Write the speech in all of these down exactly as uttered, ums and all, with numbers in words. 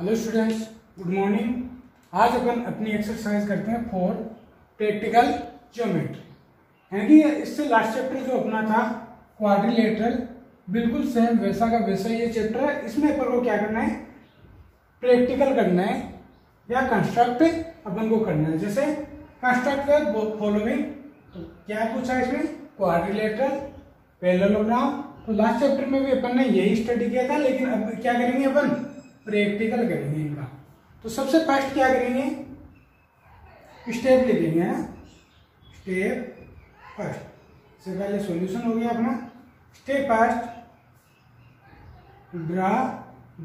Hello students, good morning. आज अपन अपनी exercise करते हैं फॉर प्रैक्टिकल ज्योमेट्री। यानी कि इससे लास्ट चैप्टर जो अपना था क्वाड्रिलेटरल, बिल्कुल सेम वैसा का वैसा ये चैप्टर है। इसमें अपन को क्या करना है, प्रैक्टिकल करना है या कंस्ट्रक्ट अपन को करना है। जैसे कंस्ट्रक्ट फॉलोइंग, तो क्या पूछा है इसमें, क्वाड्रिलेटरल, पैरेललोग्राम। तो लास्ट चैप्टर में भी अपन ने यही स्टडी किया था, लेकिन अब क्या करेंगे, अपन प्रैक्टिकल करेंगे इनका। तो सबसे फर्स्ट क्या करेंगे, स्टेप लिखेंगे ना, स्टेप फर्स्ट। इससे पहले सॉल्यूशन हो गया अपना। Step first, draw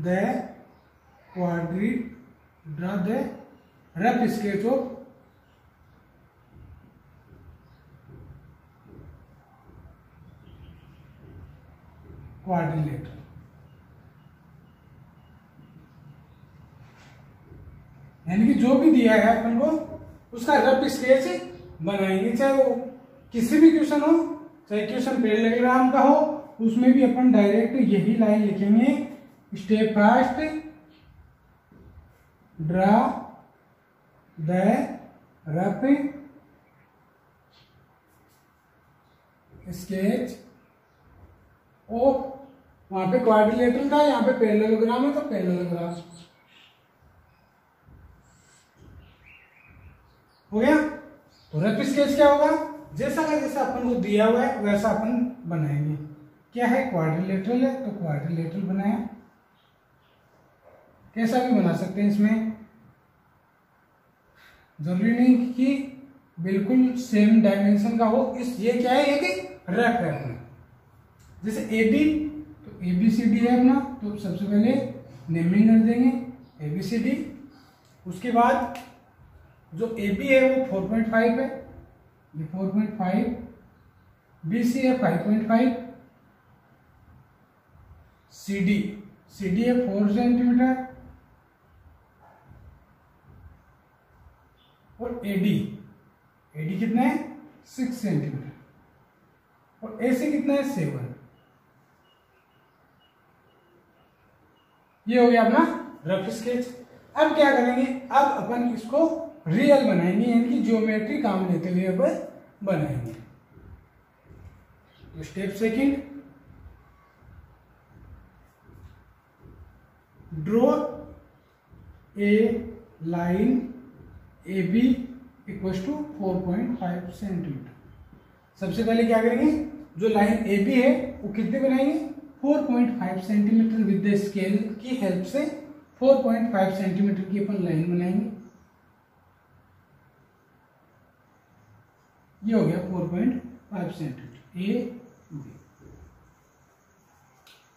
the quadri draw the rough sketch of quadrilateral. यानी कि जो भी दिया है अपन को उसका रफ स्केच बनाएंगे, चाहे वो किसी भी क्वेश्चन हो, चाहे क्वेश्चन पैरेललोग्राम का हो, उसमें भी अपन डायरेक्ट यही लाइन लिखेंगे, step first draw the rough sketch of, वहाँ पे क्वाड्रिलेटरल था, यहाँ पे पैरेललोग्राम है, तो पैरेललोग्राम हो गया। तो रफ स्केच क्या होगा, जैसा का जैसा अपन को दिया हुआ है वैसा अपन बनाएंगे। क्या है, क्वाड्रिलेटरल है, तो क्वाड्रिलेटरल बनाया। कैसा भी बना सकते हैं, इसमें जरूरी नहीं कि बिल्कुल सेम डायमेंशन का हो। इस ये क्या है, एक रफ है अपना। जैसे ए बी, तो ए बी सी डी है अपना, तो सबसे पहले नेमिंग कर देंगे ए बी सी डी। उसके बाद जो ए बी है वो चार पॉइंट पाँच है, ये चार पॉइंट पाँच, बी सी है पाँच पॉइंट पाँच, सी डी सी डी है चार सेंटीमीटर, और ए डी ए डी कितना है छह सेंटीमीटर, और ए सी कितना है सेवन। ये हो गया अपना रफ स्केच। अब क्या करेंगे, अब अपन इसको रियल बनाएंगे, यानी कि ज्योमेट्री काम लेते हुए अपन बनाएंगे। तो step second, draw a line A B equal to चार पॉइंट पाँच सेंटीमीटर। सबसे पहले क्या करेंगे, जो लाइन ए बी है वो कितने बनाएंगे, चार पॉइंट पाँच सेंटीमीटर। विद द स्केल की हेल्प से चार पॉइंट पाँच सेंटीमीटर की अपन लाइन बनाएंगे। ये हो गया चार पॉइंट पाँच सेंटीमीटर ए बी।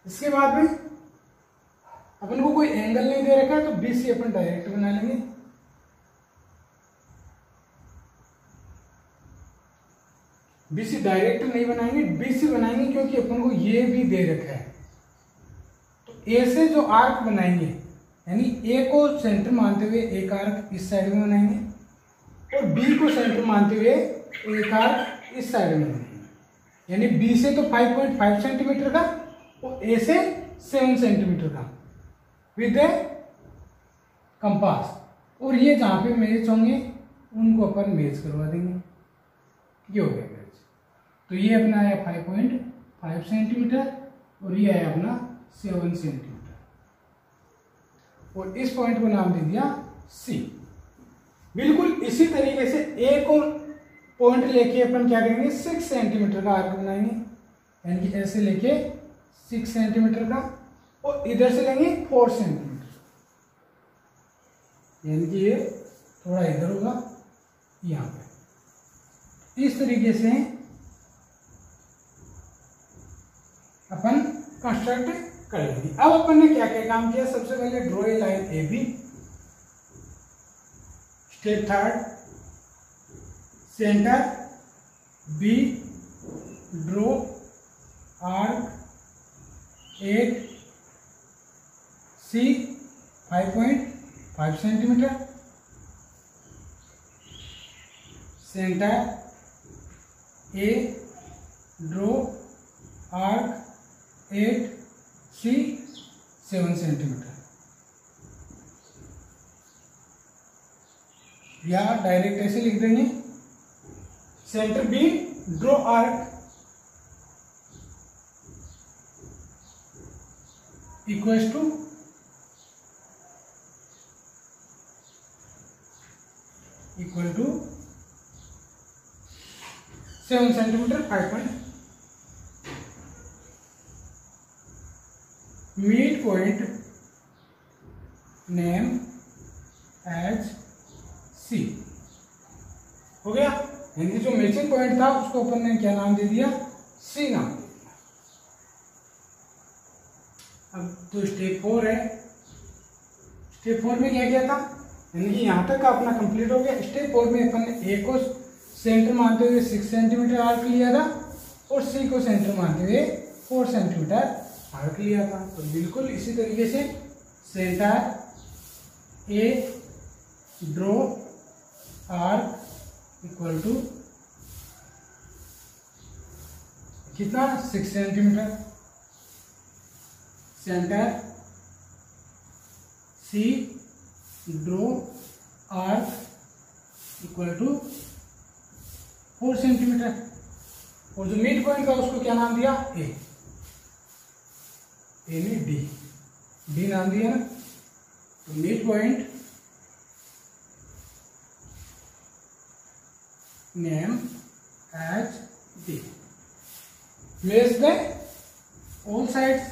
इसके बाद में अपन को कोई एंगल नहीं दे रखा है, तो बी सी अपन डायरेक्ट बना लेंगे। बीसी डायरेक्ट नहीं बनाएंगे, बीसी बनाएंगे क्योंकि अपन को ये भी दे रखा है। तो ए से जो आर्क बनाएंगे, यानी ए को सेंटर मानते हुए एक आर्क इस साइड में बनाएंगे, और बी को सेंटर मानते हुए एक आर्क इस साइड में बनाएंगे। यानी बी से तो पाँच पॉइंट पाँच सेंटीमीटर का और ए से सात सेंटीमीटर का विद ए कंपास, और ये जहाँ पे मैच होंगे उनको अपन मैच करवा देंगे। ये हो गया। तो ये अपना आया पाँच पॉइंट पाँच सेंटीमीटर और ये आया अपना सात सेंटीमीटर, और इस पॉइंट को नाम दे दिया सी। बिल्कुल इसी तरीके से एक और पॉइंट लेके अपन क्या करेंगे, छह सेंटीमीटर का आर्क बनाएंगे। यानी कि ऐसे लेके छह सेंटीमीटर का, और इधर से लेंगे चार सेंटीमीटर, यानी कि ये थोड़ा इधर होगा यहाँ पे। इस तरीके से अपन कंस्ट्रक्ट करेंगे। अब अपन ने क्या क्या काम किया, सबसे पहले draw a line A B. Step third, centre B, draw arc at C पाँच पॉइंट पाँच centimetre, centre A, draw arc at C seven centimetre. यहाँ डायरेक्ट ऐसे लिख देंगे, centre B draw arc equals to equal to seven centimetre five point mid point name as C. हो गया। यानी जो मैचिंग पॉइंट था उसको अपन ने क्या नाम दे दिया, सी नाम दे दिया। अब तो स्टेप फोर है, स्टेप फोर में क्या किया था, यानी कि यहाँ तक अपना कंप्लीट हो गया। स्टेप फोर में अपन ने ए को सेंटर मानते हुए सिक्स सेंटीमीटर आर्क लिया था और सी को सेंटर मानते हुए फोर सेंटीमीटर आर्क लिया था। तो बिल्कुल इसी तरीके से centre A draw arc equal to कितना, six centimetre, centre C draw arc equal to four centimetre, और जो मिड पॉइंट था उसको क्या नाम दिया, ए, यानी डी, डी नाम दिया ना। तो mid point name as D. मेज में ऑल साइड्स,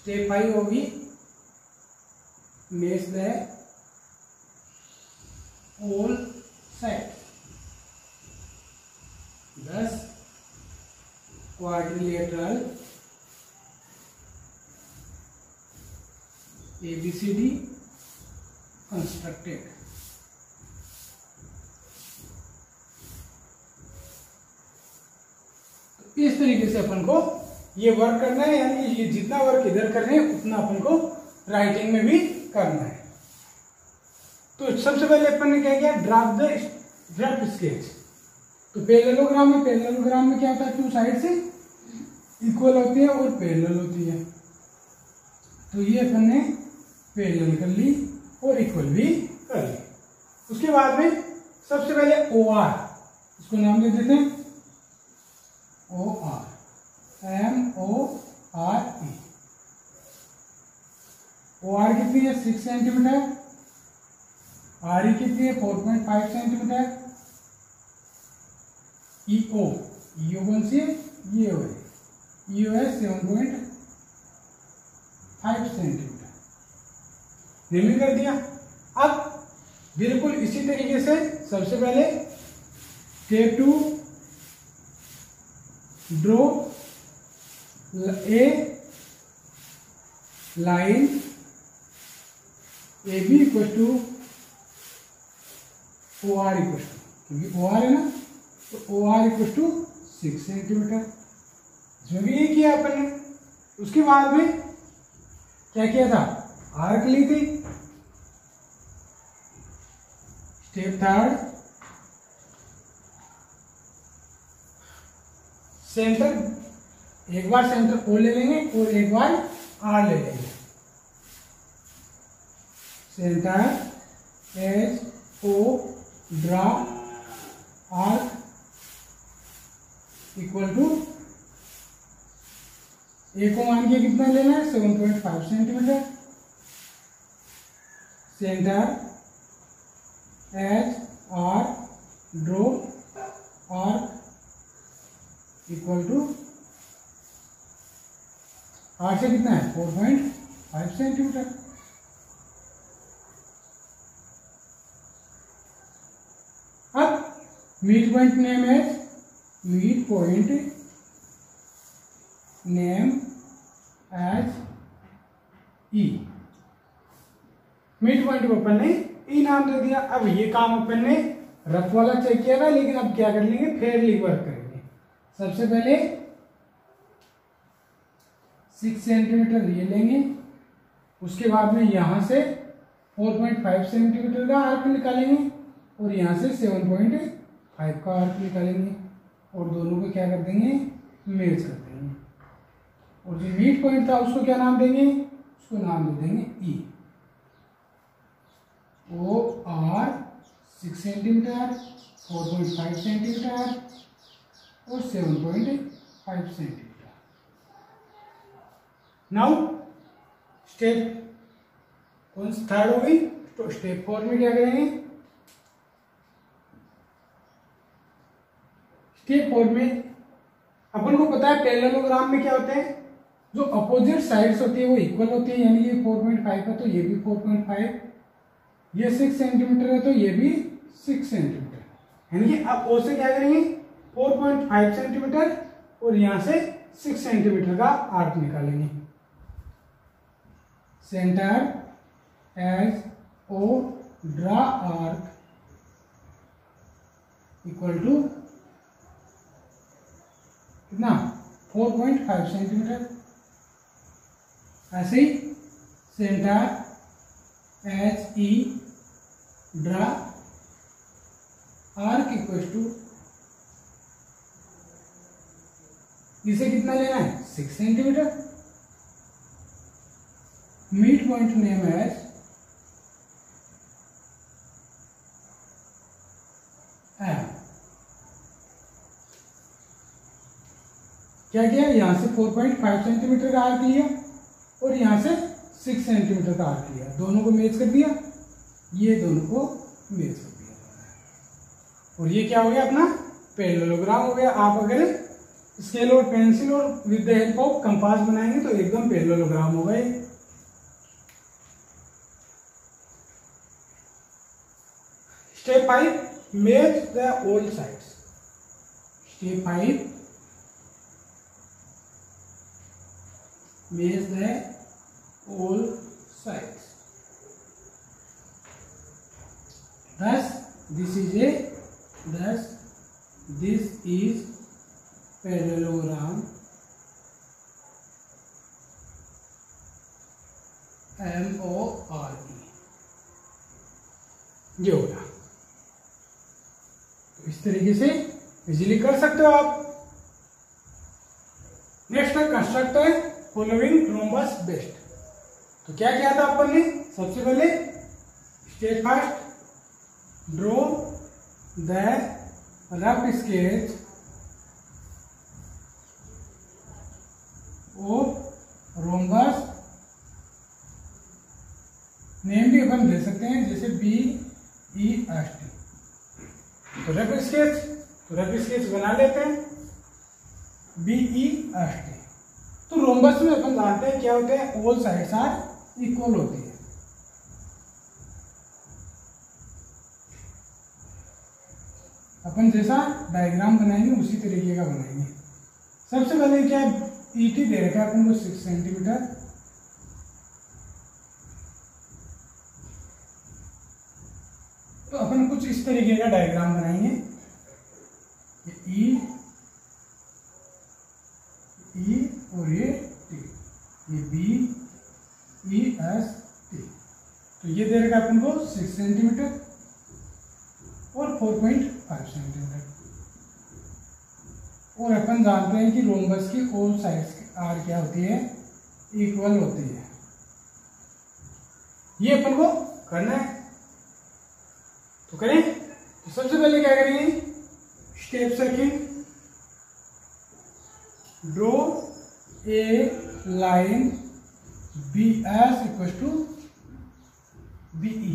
स्टेप फाइव होगी मेज में all side, this quadrilateral A B C D constructed। तो इस तरीके से अपन को ये वर्क करना है, यानी ये जितना वर्क इधर कर रहे हैं उतना अपन को राइटिंग में भी करना है। तो सबसे पहले अपन ने क्या किया, ड्राफ्ट द ड्राफ्ट स्केच। तो पैरेललोग्राम में पैरेललोग्राम में क्या होता है, टू साइड से इक्वल होती है और पैरेलल होती है। तो ये अपन ने पैरेलल कर ली और इक्वल भी कर ली। उसके बाद में सबसे पहले ओ आर, इसको नाम दे देते हैं O R, M O R E. O R कितनी है, सिक्स सेंटीमीटर, आर ई कितनी है, four point five centimetre, E O, E O कौन सी है, ये ओ है, ई ओ है seven point five centimetre, naming कर दिया। अब बिल्कुल इसी तरीके से सबसे पहले step two draw a line A B equal to O R equal to, क्योंकि ओ आर है ना, तो ओ R equal to six centimetre, जो भी ये किया अपन ने। उसके बाद में क्या किया था, आर्क ली थी। स्टेप थर्ड, सेंटर एक बार सेंटर ओ ले लेंगे और एक बार आर ले लेंगे, centre as O draw arc equal to, A को मान के कितना लेना है, seven point five centimetre, centre H R draw R equal to, R से कितना है, फोर पॉइंट फाइव सेंटीमीटर। अब मिड पॉइंट नेम है, mid point name as E, mid point को अपन ने ई नाम दे दिया। अब ये काम अपन ने रफ वाला चेक किया था, लेकिन अब क्या कर लेंगे, फेयरली वर्क करेंगे। सबसे पहले सिक्स सेंटीमीटर ये लेंगे, उसके बाद में यहाँ से फोर पॉइंट फाइव सेंटीमीटर का आर्क निकालेंगे और यहाँ से सेवन पॉइंट फाइव का आर्क निकालेंगे और दोनों को क्या कर देंगे, मेज कर देंगे। और जो मिड पॉइंट था उसको क्या नाम देंगे, उसको नाम दे देंगे E, O R six centimetre, four point five centimetre और seven point five centimetre. Now step कौन सा थर्ड होगी, तो स्टेप फोर में क्या करेंगे, स्टेप फोर में अपन को पता है पैरेललोग्राम में क्या होता है, जो अपोजिट साइड्स होती है वो इक्वल होती है, यानी ये फोर पॉइंट फाइव है तो ये भी फोर पॉइंट फाइव, ये सिक्स सेंटीमीटर है तो ये भी सिक्स सेंटीमीटर, यानी कि आप ओ से क्या करेंगे फोर पॉइंट फाइव सेंटीमीटर और यहाँ से सिक्स सेंटीमीटर का आर्क निकालेंगे। Centre as O draw arc equal to कितना फोर पॉइंट फाइव सेंटीमीटर। ऐसे ही centre H E draw arc equal to, इसे कितना लेना है six centimetre. Mid point name as M. क्या किया, यहाँ से फोर पॉइंट फाइव सेंटीमीटर का आर्क लिया और यहाँ से सिक्स सेंटीमीटर का आर्क लिया, दोनों को मैच कर दिया, ये दोनों को मैच कर दिया और ये क्या हो गया अपना पैरेललोग्राम हो गया। आप अगर स्केल और पेंसिल और with the help of compass बनाएंगे तो एकदम पैरेललोग्राम हो गए। Step five match the all sides. Step five Match the all sides. Thus, this is a thus this is parallelogram M O R E। ये होगा तो इस तरीके से इजीली कर सकते हो आप। नेक्स्ट है कंस्ट्रक्टर फॉलोइंग रोम्बस बेस्ट। तो क्या किया था अपन ने, सबसे पहले step first draw the rough sketch of rhombus, name भी अपन दे सकते हैं जैसे बी ई एस टी। तो रफ स्केच तो रफ स्केच बना लेते हैं बी ई एस टी। तो रोम्बस में अपन जानते हैं क्या होते हैं, ऑल साइड्स आर इक्वल होती है। अपन जैसा डायग्राम बनाएंगे उसी तरीके का बनाएंगे। सबसे पहले क्या ईटी दे रखा है अपन को सिक्स सेंटीमीटर, तो अपन कुछ इस तरीके का डायग्राम बनाएंगे। ई ई और ये टी, ये बी ई एस टी, तो ये दे रखा अपन को सिक्स सेंटीमीटर और फोर पॉइंट फाइव सेंटीमीटर। और अपन जानते हैं कि रोम्बस की ऑल साइड्स आर क्या होती है, इक्वल होती है। ये अपन को करना है तो करें। तो सबसे पहले क्या करेंगे, step second draw a line B S equal to B E,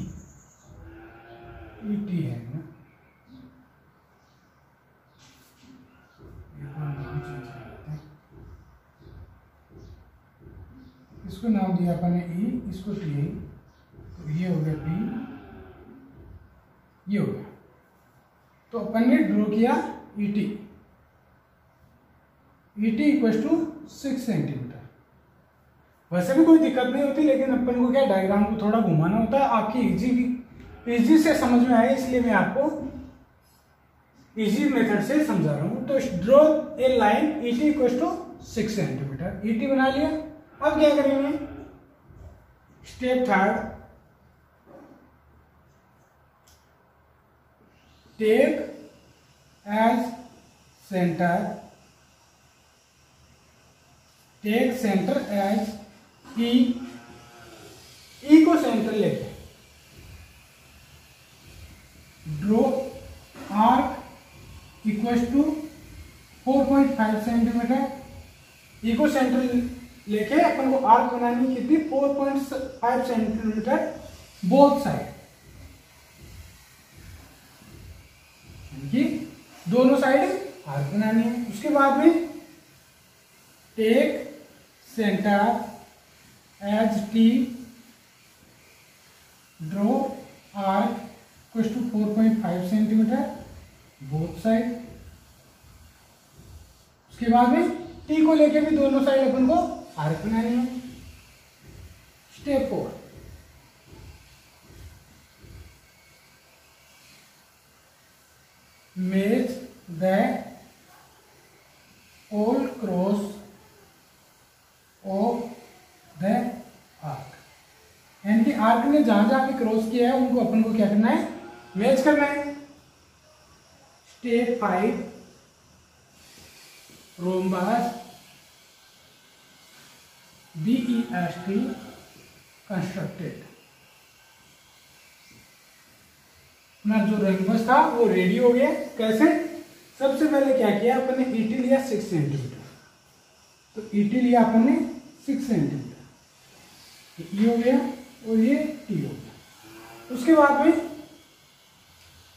E T है ना, इसको नाम दिया अपन ने ई, इसको टी है, तो ये हो गया बी, ये हो गया। तो अपन ने ड्रॉ किया E T, E T equal to six centimetre. वैसे भी कोई दिक्कत नहीं होती, लेकिन अपन को क्या डायग्राम को थोड़ा घुमाना होता है, आपकी इजी इजी से समझ में आए इसलिए मैं आपको इजी मेथड से समझा रहा हूँ। तो draw a line E T equal to six centimetre, E T बना लिया। अब क्या करेंगे, step third take as centre, take centre as E, E को सेंटर लेते हैं, equals to four point five centimetre. इको सेंटर लेके अपन को आर्क बनानी कितनी four point five centimetre both side, ये दोनों साइड आर्क बनानी है। उसके बाद में take centre as T draw arc कुछ to four point five centimetre both side. उसके बाद में टी को लेके भी दोनों साइड अपन को आर्क बनानी है। Step four, make the all cross of the arc, यानी कि आर्क ने जहां जहां क्रॉस किया है उनको अपन को क्या करना है, मैच करना है। Step five, rhombus B E S T constructed, अपना जो रोम्बस था वो रेडी हो गया। कैसे? सबसे पहले क्या किया अपन ने, ईटी लिया सिक्स सेंटीमीटर, तो ईटी लिया अपन ने सिक्स सेंटीमीटर, ये हो गया और ये टी हो गया। उसके बाद में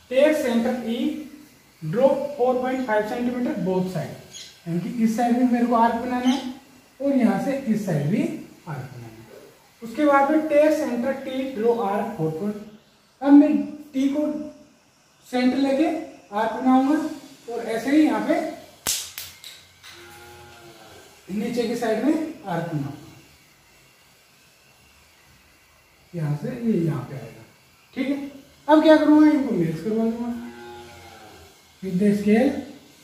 take centre E draw four point five centimetre both side, यानी कि इस साइड भी मेरे को आर्क बनाना है और यहाँ से इस साइड भी आर्क बनाना है। उसके बाद में take centre T draw arc four point, अब मैं टी को सेंटर लेके आर्क बनाऊंगा और ऐसे ही यहाँ पे नीचे की साइड में आर्क बनाऊंगा, यहाँ से ये यहाँ पे आएगा। ठीक है, अब क्या करूँगा, इनको मेज करवा दूंगा विद द स्केल,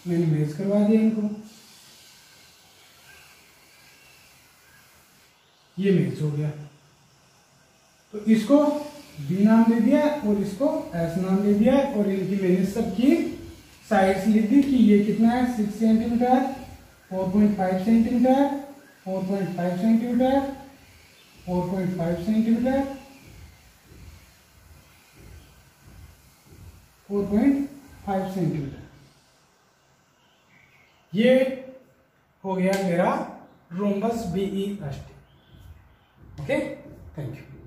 मैंने मेज करवा दिया इनको, ये मेज हो गया। तो इसको बी नाम दे दिया और इसको एस नाम दे दिया और इनकी मैंने सबकी साइज लिख दी कि ये कितना है, six centimetre, four point five centimetre, four point five centimetre, four point five centimetre, four point five centimetre. ये हो गया मेरा rhombus B E S T. Okay, thank you.